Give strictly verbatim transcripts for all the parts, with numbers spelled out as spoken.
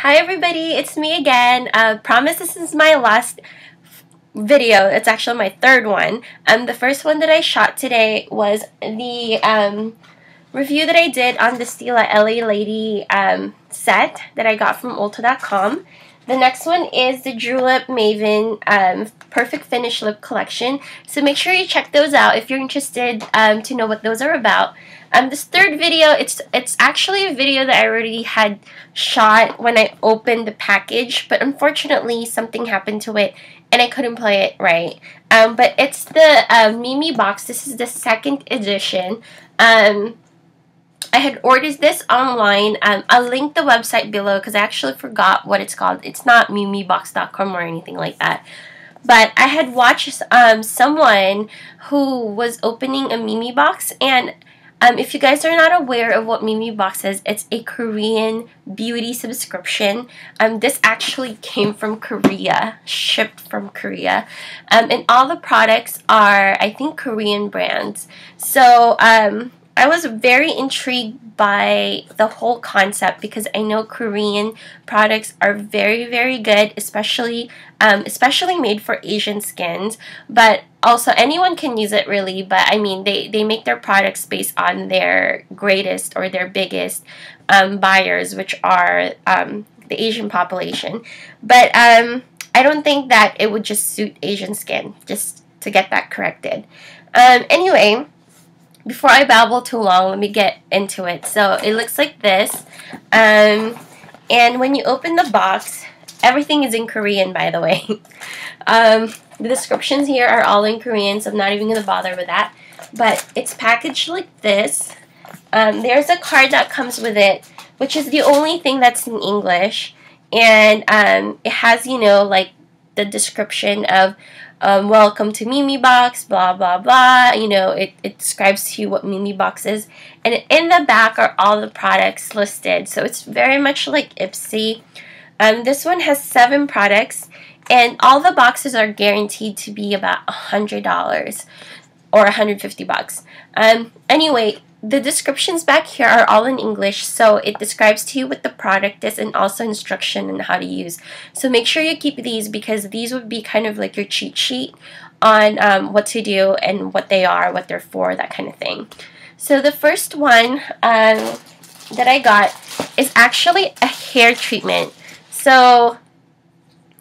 Hi everybody, it's me again. Uh, promise this is my last video. It's actually my third one. Um, the first one that I shot today was the um, review that I did on the Stila L A Lady um, set that I got from Ulta dot com. The next one is the Drew Lip Maven um, Perfect Finish Lip Collection. So make sure you check those out if you're interested um, to know what those are about. Um, this third video, it's it's actually a video that I already had shot when I opened the package, but unfortunately something happened to it and I couldn't play it right. Um, but it's the uh, Memebox. This is the second edition. Um, I had ordered this online. Um, I'll link the website below because I actually forgot what it's called. It's not Memebox dot com or anything like that. But I had watched um, someone who was opening a Memebox, and um, if you guys are not aware of what Memebox is, it's a Korean beauty subscription. Um, this actually came from Korea, shipped from Korea. Um, and all the products are, I think, Korean brands. So, um... I was very intrigued by the whole concept because I know Korean products are very, very good, especially um, especially made for Asian skins. But also, anyone can use it really, but I mean, they, they make their products based on their greatest or their biggest um, buyers, which are um, the Asian population. But um, I don't think that it would just suit Asian skin, just to get that corrected. Um, anyway... Before I babble too long, let me get into it. So it looks like this. Um, and when you open the box, everything is in Korean, by the way. um, the descriptions here are all in Korean, so I'm not even going to bother with that. But it's packaged like this. Um, there's a card that comes with it, which is the only thing that's in English. And um, it has, you know, like the description of... Um, welcome to Memebox, blah blah blah. You know, it, it describes to you what Memebox is, and in the back are all the products listed. So it's very much like Ipsy. Um, this one has seven products, and all the boxes are guaranteed to be about a hundred dollars or a hundred fifty bucks. Um, anyway, the descriptions back here are all in English, so it describes to you what the product is and also instruction on how to use. So make sure you keep these because these would be kind of like your cheat sheet on um, what to do and what they are, what they're for, that kind of thing. So the first one um, that I got is actually a hair treatment. So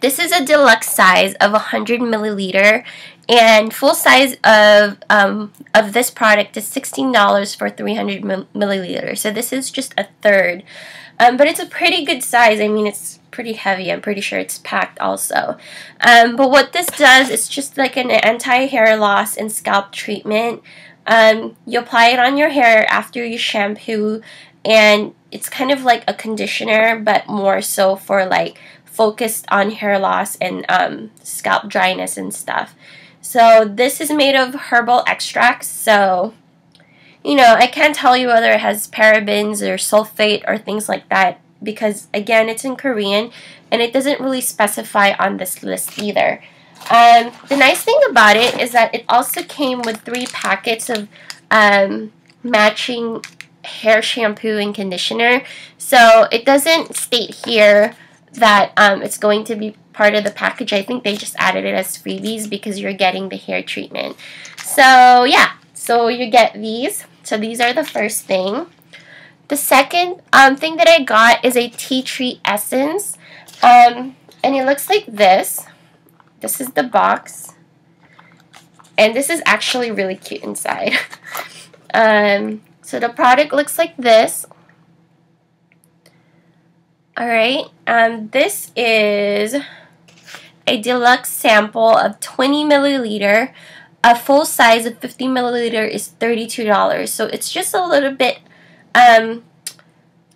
this is a deluxe size of one hundred milliliter. And full size of um, of this product is sixteen dollars for three hundred milliliters. So this is just a third. Um, but it's a pretty good size. I mean, it's pretty heavy. I'm pretty sure it's packed also. Um, but what this does is just like an anti-hair loss and scalp treatment. Um, you apply it on your hair after you shampoo. And it's kind of like a conditioner, but more so for like focused on hair loss and um, scalp dryness and stuff. So this is made of herbal extracts, so, you know, I can't tell you whether it has parabens or sulfate or things like that because, again, it's in Korean and it doesn't really specify on this list either. Um, the nice thing about it is that it also came with three packets of um, matching hair shampoo and conditioner. So it doesn't state here that um, it's going to be part of the package. I think they just added it as freebies because you're getting the hair treatment. So yeah, so you get these. So these are the first thing. The second um, thing that I got is a tea tree essence. Um, and it looks like this. This is the box. And this is actually really cute inside. um, so the product looks like this. Alright, um, this is a deluxe sample of twenty milliliter. A full size of fifty milliliter is thirty-two dollars. So it's just a little bit um,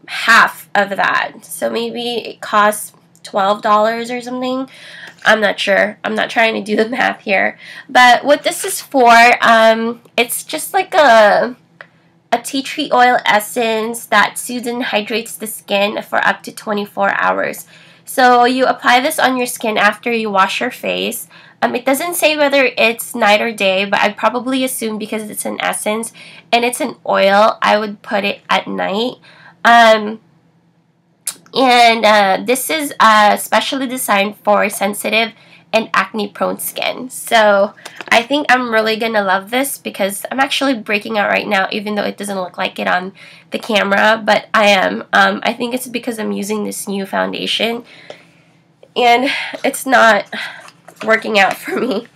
half of that. So maybe it costs twelve dollars or something. I'm not sure. I'm not trying to do the math here. But what this is for, um, it's just like a... a tea tree oil essence that soothes and hydrates the skin for up to twenty-four hours. So you apply this on your skin after you wash your face. Um, it doesn't say whether it's night or day, but I probably assume because it's an essence and it's an oil, I would put it at night. Um, And uh, this is uh, specially designed for sensitive and acne-prone skin. So I think I'm really gonna love this because I'm actually breaking out right now, even though it doesn't look like it on the camera, but I am. Um, I think it's because I'm using this new foundation, and it's not working out for me.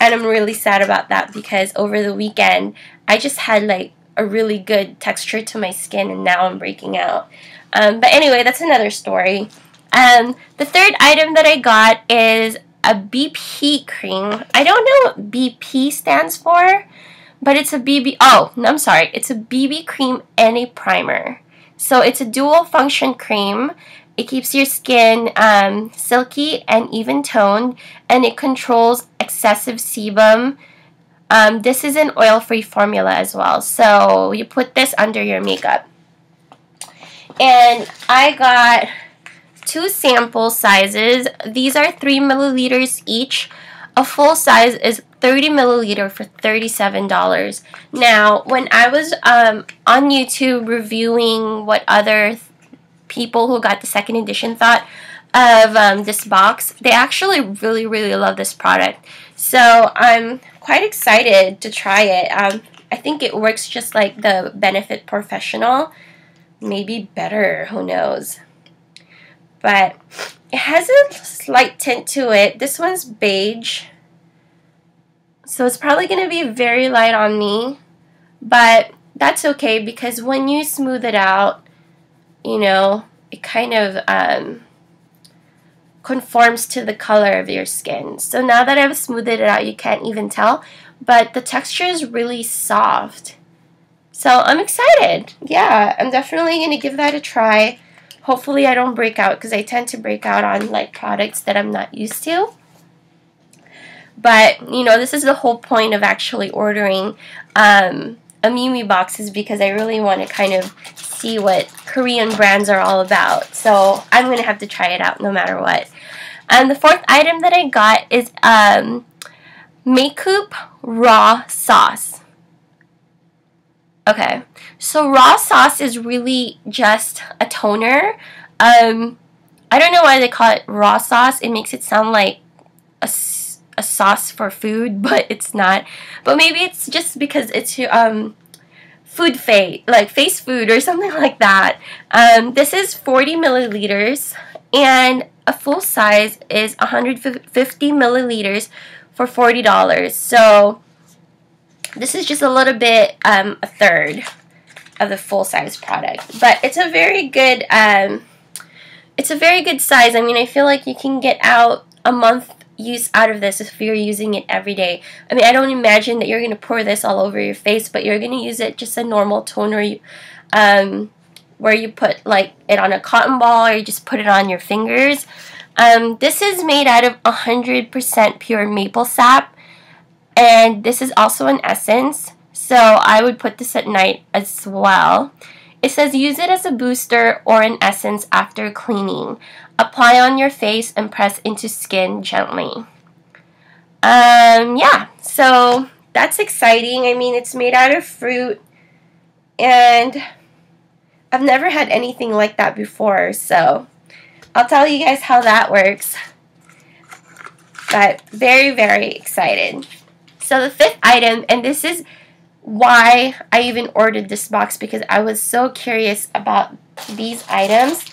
And I'm really sad about that because over the weekend, I just had like a really good texture to my skin, and now I'm breaking out. Um, but anyway, that's another story. Um, the third item that I got is a B P cream. I don't know what B P stands for, but it's a B B, oh, no, I'm sorry, it's a B B cream and a primer. So it's a dual function cream. It keeps your skin um, silky and even toned, and it controls excessive sebum. Um, this is an oil-free formula as well, so you put this under your makeup. And I got two sample sizes. These are three milliliters each. A full size is thirty milliliters for thirty-seven dollars. Now, when I was um, on YouTube reviewing what other people who got the second edition thought of um, this box, they actually really, really love this product. So I'm quite excited to try it. Um, I think it works just like the Benefit Professional. Maybe better, who knows. But it has a slight tint to it. This one's beige, so it's probably going to be very light on me, but that's okay because when you smooth it out, you know, it kind of um, conforms to the color of your skin. So now that I've smoothed it out, you can't even tell, but the texture is really soft. So I'm excited. Yeah, I'm definitely going to give that a try. Hopefully I don't break out because I tend to break out on like products that I'm not used to. But, you know, this is the whole point of actually ordering um, a Memebox, is because I really want to kind of see what Korean brands are all about. So I'm going to have to try it out no matter what. And the fourth item that I got is um, Maycoop Raw Sauce. Okay, so raw sauce is really just a toner. Um, I don't know why they call it raw sauce. It makes it sound like a, a sauce for food, but it's not. But maybe it's just because it's your um, food face, like face food or something like that. Um, this is forty milliliters, and a full size is one hundred fifty milliliters for forty dollars. So this is just a little bit, um, a third of the full-size product, but it's a very good, um, it's a very good size. I mean, I feel like you can get out a month use out of this if you're using it every day. I mean, I don't imagine that you're going to pour this all over your face, but you're going to use it just a normal toner, um, where you put, like, it on a cotton ball or you just put it on your fingers. Um, this is made out of one hundred percent pure maple sap. And this is also an essence, so I would put this at night as well. It says use it as a booster or an essence after cleaning. Apply on your face and press into skin gently. Um, yeah, so that's exciting. I mean, it's made out of fruit, and I've never had anything like that before, so I'll tell you guys how that works. But very, very excited. So the fifth item, and this is why I even ordered this box, because I was so curious about these items.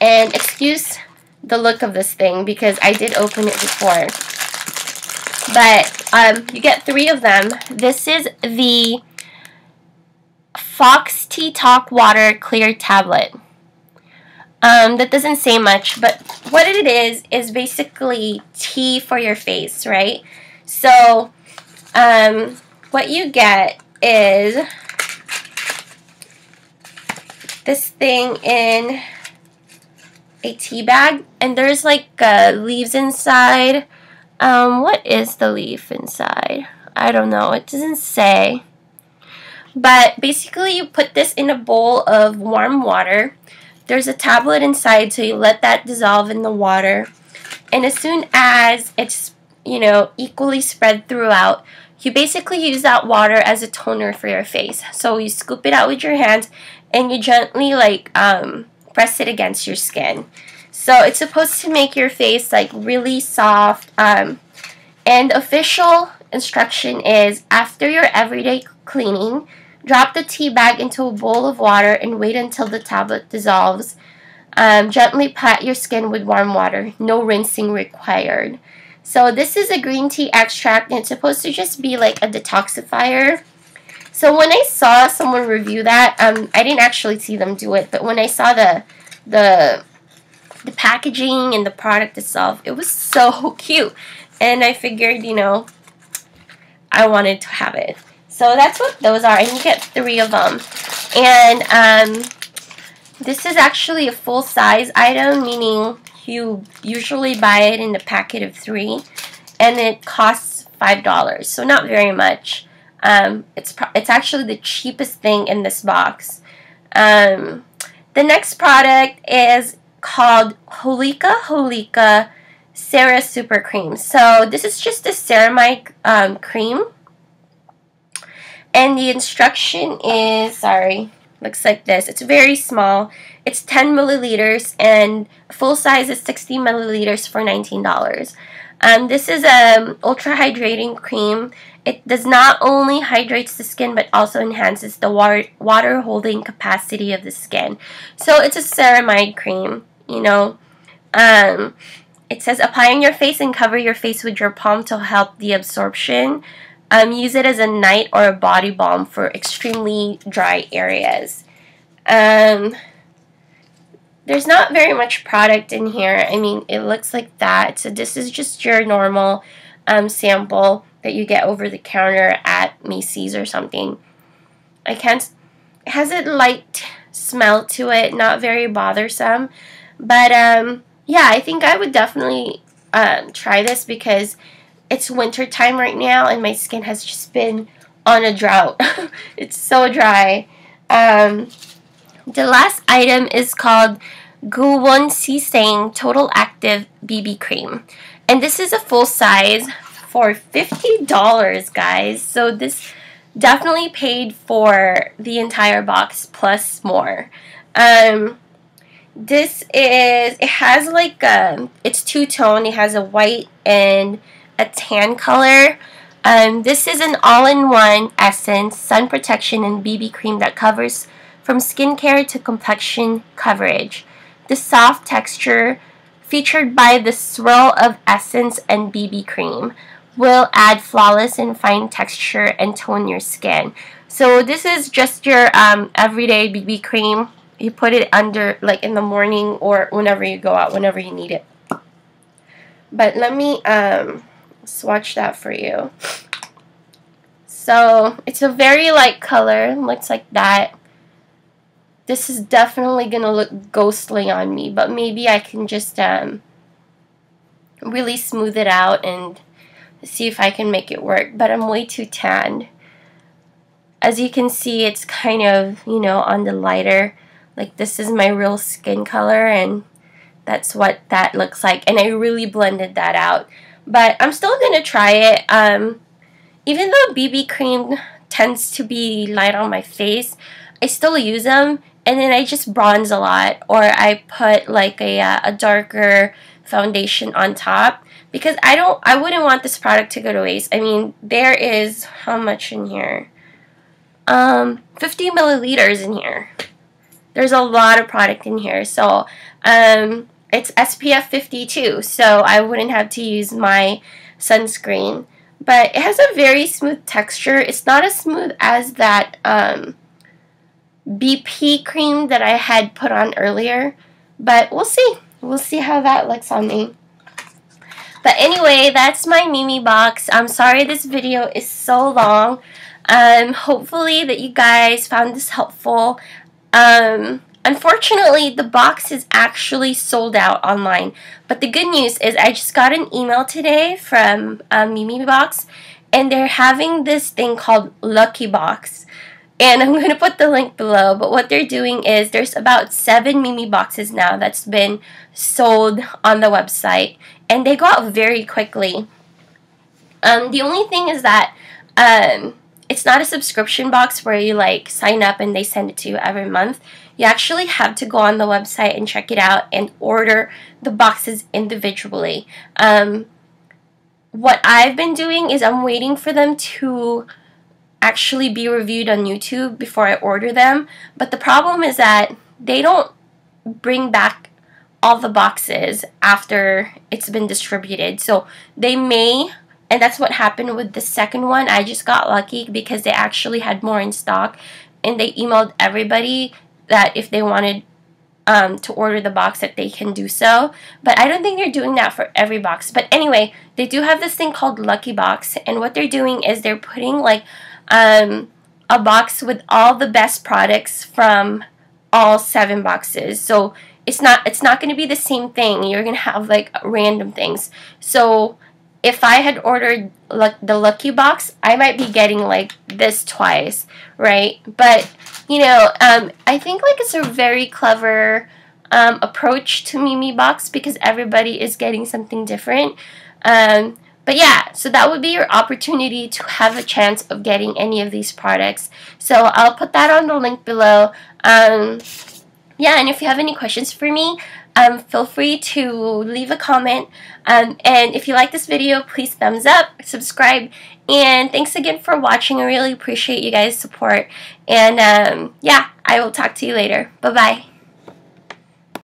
And excuse the look of this thing because I did open it before. But um, you get three of them. This is the Fox Tea Talk Water Clear Tablet. Um, that doesn't say much, but what it is is basically tea for your face, right? So Um, what you get is this thing in a tea bag, and there's like uh, leaves inside. Um, what is the leaf inside? I don't know. It doesn't say. But basically, you put this in a bowl of warm water. There's a tablet inside, so you let that dissolve in the water, and as soon as it's, you know, equally spread throughout, you basically use that water as a toner for your face. So you scoop it out with your hands and you gently like um, press it against your skin. So it's supposed to make your face like really soft. Um, and the official instruction is after your everyday cleaning, drop the tea bag into a bowl of water and wait until the tablet dissolves. Um, gently pat your skin with warm water. No rinsing required. So this is a green tea extract, and it's supposed to just be like a detoxifier. So when I saw someone review that, um, I didn't actually see them do it, but when I saw the the the packaging and the product itself, it was so cute, and I figured, you know, I wanted to have it. So that's what those are, and you get three of them. And um, this is actually a full size item, meaning you usually buy it in a packet of three, and it costs five dollars, so not very much. Um, it's, pro it's actually the cheapest thing in this box. Um, the next product is called Holika Holika Sarah Super Cream. So this is just a ceramide um, cream, and the instruction is, sorry, looks like this. It's very small. It's ten milliliters, and full size is sixty milliliters for nineteen dollars. Um, this is an ultra hydrating cream. It does not only hydrates the skin, but also enhances the water, water holding capacity of the skin. So it's a ceramide cream, you know. Um, it says apply on your face and cover your face with your palm to help the absorption. Um, use it as a night or a body balm for extremely dry areas. Um, there's not very much product in here. I mean, it looks like that. So this is just your normal um, sample that you get over the counter at Macy's or something. I can't, it has a light smell to it, not very bothersome. But um, yeah, I think I would definitely um, try this because it's winter time right now, and my skin has just been on a drought. It's so dry. Um, the last item is called Gu Won Si Sang Total Active B B Cream, and this is a full size for fifty dollars, guys. So this definitely paid for the entire box plus more. Um, this is, it has like a, it's two-tone. It has a white and a tan color. Um, this is an all-in-one essence, sun protection, and B B cream that covers from skincare to complexion coverage. The soft texture featured by the swirl of essence and B B cream will add flawless and fine texture and tone your skin. So this is just your um, everyday B B cream. You put it under like in the morning or whenever you go out, whenever you need it. But let me um, swatch that for you. So it's a very light color, looks like that. This is definitely gonna look ghostly on me, but maybe I can just um, really smooth it out and see if I can make it work. But I'm way too tanned. As you can see, it's kind of, you know, on the lighter, like this is my real skin color, and that's what that looks like, and I really blended that out. But I'm still gonna try it. Um, even though B B cream tends to be light on my face, I still use them, and then I just bronze a lot, or I put like a, uh, a darker foundation on top, because I don't, I wouldn't want this product to go to waste. I mean, there is how much in here? Um, fifty milliliters in here. There's a lot of product in here, so um, it's S P F fifty-two, so I wouldn't have to use my sunscreen. But it has a very smooth texture. It's not as smooth as that um, B P cream that I had put on earlier, but we'll see. We'll see how that looks on me. But anyway, that's my Memebox. I'm sorry this video is so long. Um, hopefully that you guys found this helpful. Um, unfortunately, the box is actually sold out online, but the good news is I just got an email today from um, Memebox, and they're having this thing called Lucky Box, and I'm going to put the link below. But what they're doing is there's about seven Memeboxes now that's been sold on the website, and they go out very quickly. Um, the only thing is that um, It's not a subscription box where you like sign up and they send it to you every month. You actually have to go on the website and check it out and order the boxes individually. Um, what I've been doing is I'm waiting for them to actually be reviewed on YouTube before I order them. But the problem is that they don't bring back all the boxes after it's been distributed. So they may, and that's what happened with the second one. I just got lucky because they actually had more in stock, and they emailed everybody that if they wanted um, to order the box that they can do so. But I don't think they're doing that for every box. But anyway, they do have this thing called Lucky Box, and what they're doing is they're putting like um, a box with all the best products from all seven boxes. So it's not it's not going to be the same thing. You're going to have like random things. So if I had ordered like the Lucky Box, I might be getting like this twice, right? But you know, um, I think like it's a very clever um, approach to Memebox because everybody is getting something different. Um, But yeah, so that would be your opportunity to have a chance of getting any of these products. So I'll put that on the link below. Um, yeah, and if you have any questions for me, um, feel free to leave a comment. Um, and if you like this video, please thumbs up, subscribe, and thanks again for watching. I really appreciate you guys' support. And um, yeah, I will talk to you later. Bye-bye.